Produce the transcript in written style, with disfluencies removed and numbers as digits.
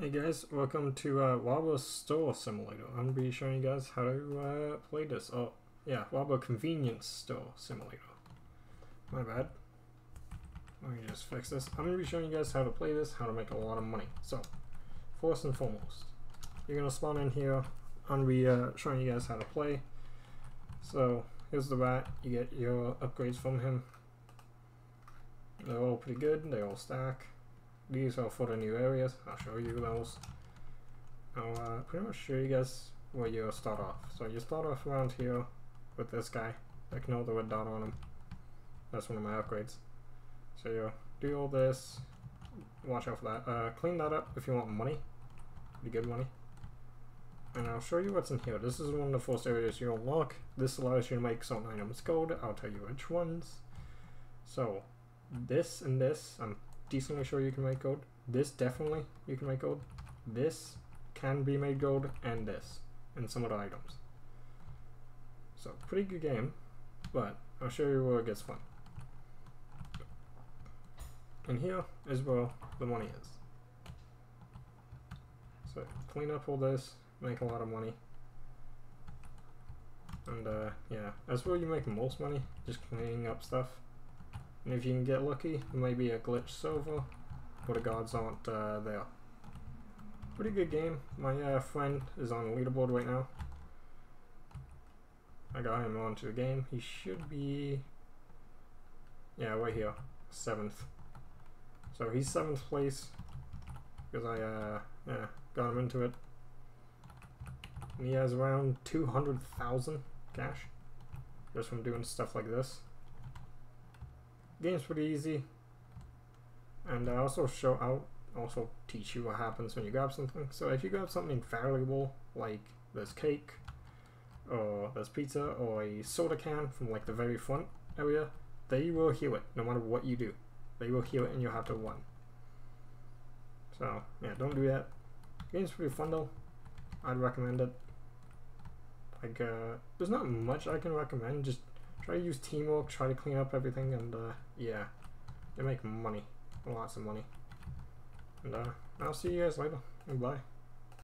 Hey guys, welcome to Rob a Store Simulator. I'm going to be showing you guys how to play this. Oh, yeah, Rob a Convenience Store Simulator. My bad. Let me just fix this. I'm going to be showing you guys how to play this, how to make a lot of money. So, first and foremost, you're going to spawn in here. I'm going to be showing you guys how to play. So, here's the rat. You get your upgrades from him. They're all pretty good. They all stack. These are for the new areas. I'll show you those. I'll pretty much show you guys where you start off. So you start off around here with this guy. Ignore the red dot on him. That's one of my upgrades. So you do all this. Watch out for that. Clean that up if you want money. Be good money. And I'll show you what's in here. This is one of the first areas you unlock. This allows you to make certain items gold. I'll tell you which ones. So this and this. I'm decently sure you can make gold. This definitely you can make gold. This can be made gold, and this, and some other items. So pretty good game, but I'll show you where it gets fun. And here is where the money is. So clean up all this, make a lot of money, and yeah, that's where you make the most money, just cleaning up stuff. And if you can get lucky, maybe a glitch silver, but the gods aren't there. Pretty good game. My friend is on the leaderboard right now. I got him onto the game. He should be, yeah, right here, 7th. So he's 7th place because I yeah, got him into it. And he has around 200,000 cash just from doing stuff like this. Game's pretty easy, and I also I'll also teach you what happens when you grab something. So if you grab something valuable like this cake, or this pizza, or a soda can from like the very front area, they will hear it no matter what you do. They will hear it, and you'll have to run. So yeah, don't do that. Game's pretty fun though. I'd recommend it. Like there's not much I can recommend. Just try to use teamwork, try to clean up everything, and yeah, they make money, lots of money. And I'll see you guys later, and bye.